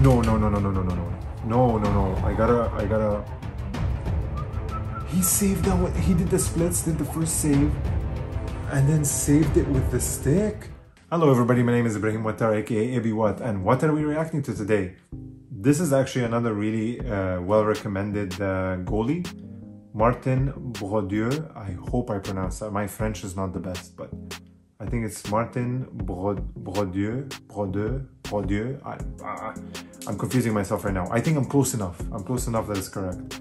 No. I gotta. He saved that one. He did the splits, did the first save, and then saved it with the stick. Hello everybody, my name is Ibrahim Wattar, aka Ibby Watt, and what are we reacting to today? This is actually another really well-recommended goalie, Martin Brodeur. I hope I pronounce that. My French is not the best, but I think it's Martin Brodeur. I'm confusing myself right now. I think I'm close enough. I'm close enough that it's correct.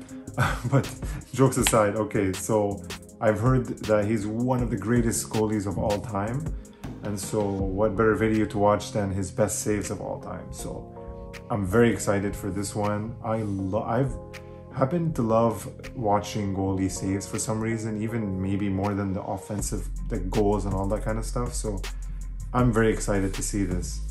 But jokes aside, okay, so I've heard that he's one of the greatest goalies of all time. And so what better video to watch than his best saves of all time. So I'm very excited for this one. I've happened to love watching goalie saves for some reason, even maybe more than the offensive, the goals and all that kind of stuff. So I'm very excited to see this.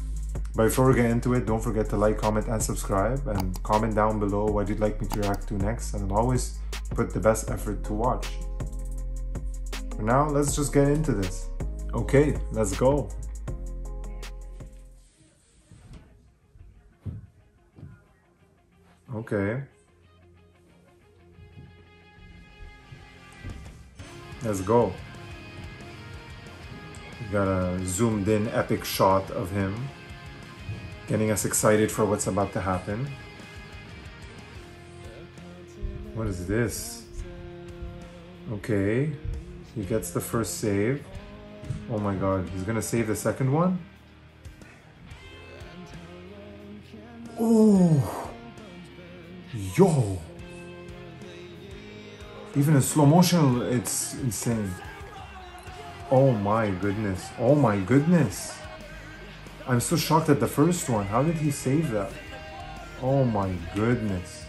But before we get into it, don't forget to like, comment, and subscribe, and comment down below what you'd like me to react to next, and I'll always put the best effort to watch. For now, let's just get into this. Okay, let's go. Okay. Let's go. We got a zoomed in epic shot of him, getting us excited for what's about to happen. What is this? Okay, he gets the first save. Oh my god, he's gonna save the second one? Oh! Yo! Even in slow motion, it's insane. Oh my goodness. Oh my goodness. I'm so shocked at the first one. How did he save that? Oh my goodness.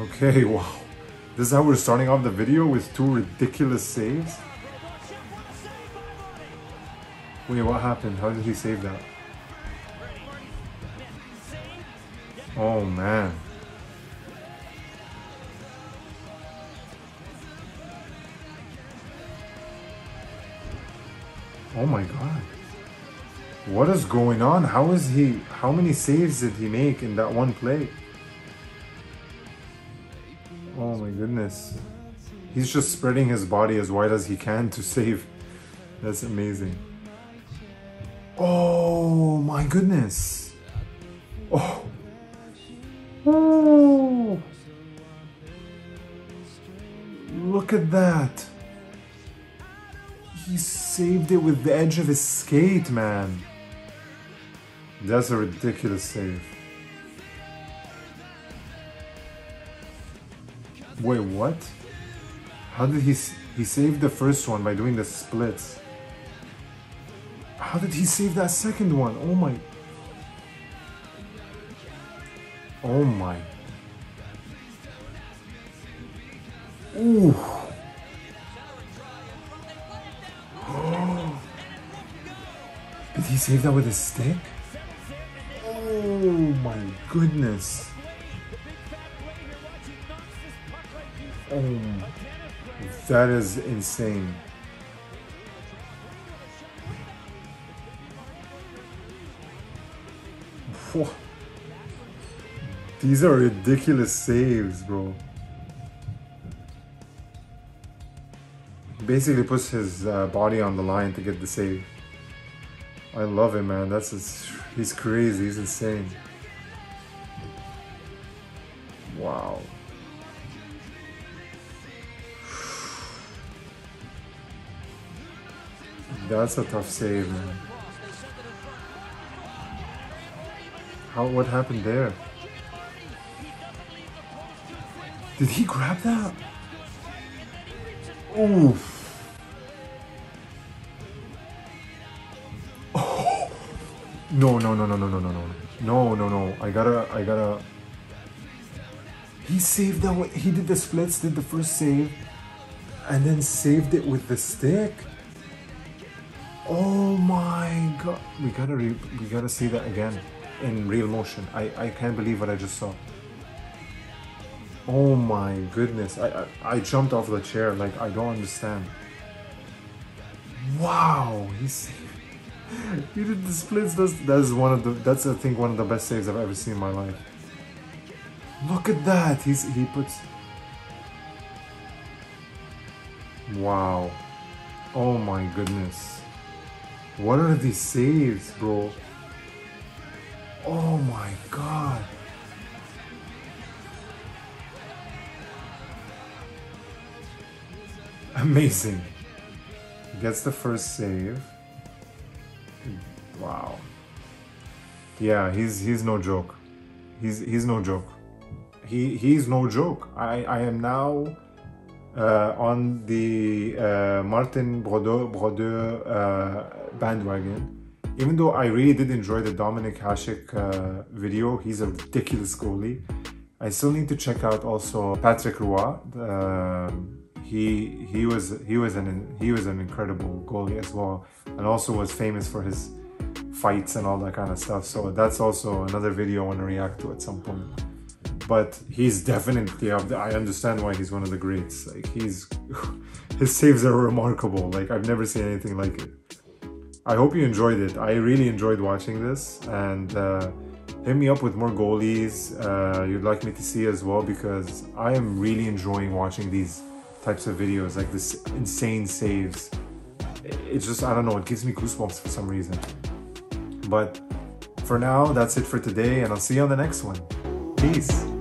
Okay, wow. This is how we're starting off the video, with two ridiculous saves? Wait, what happened? How did he save that? Oh man. Oh my god. What is going on? How many saves did he make in that one play? Oh my goodness. He's just spreading his body as wide as he can to save. That's amazing. Oh my goodness. Oh. Oh. Look at that. He saved it with the edge of his skate, man. That's a ridiculous save. Wait, what? How did he saved the first one by doing the splits? How did he save that second one? Oh my. Oh my. Ooh. Did he save that with a stick? Oh my goodness. That is insane. Whoa. These are ridiculous saves, bro. He basically puts his body on the line to get the save. I love him, man. He's crazy. He's insane. Wow. That's a tough save, man. What happened there? Did he grab that? Oof. No. I gotta. He saved that one. He did the splits, did the first save, and then saved it with the stick. Oh my god. We gotta see that again in real motion. I can't believe what I just saw. Oh my goodness. I jumped off the chair. Like, I don't understand. Wow. He saved. He did the splits. That's I think one of the best saves I've ever seen in my life. Look at that. He puts. Wow. Oh my goodness. What are these saves, bro? Oh my god. Amazing. Gets the first save. Wow. Yeah, he's no joke. He's no joke. He's no joke. I am now on the Martin Brodeur bandwagon. Even though I really did enjoy the Dominic Hasek video, he's a ridiculous goalie. I still need to check out also Patrick Roy. He was an incredible goalie as well, and also was famous for his fights and all that kind of stuff. So that's also another video I want to react to at some point. But he's definitely up there. I understand why he's one of the greats. Like his saves are remarkable. Like I've never seen anything like it. I hope you enjoyed it. I really enjoyed watching this, and hit me up with more goalies you'd like me to see as well, because I am really enjoying watching these types of videos, like this insane saves. It's just, I don't know, it gives me goosebumps for some reason. But for now, that's it for today, and I'll see you on the next one. Peace.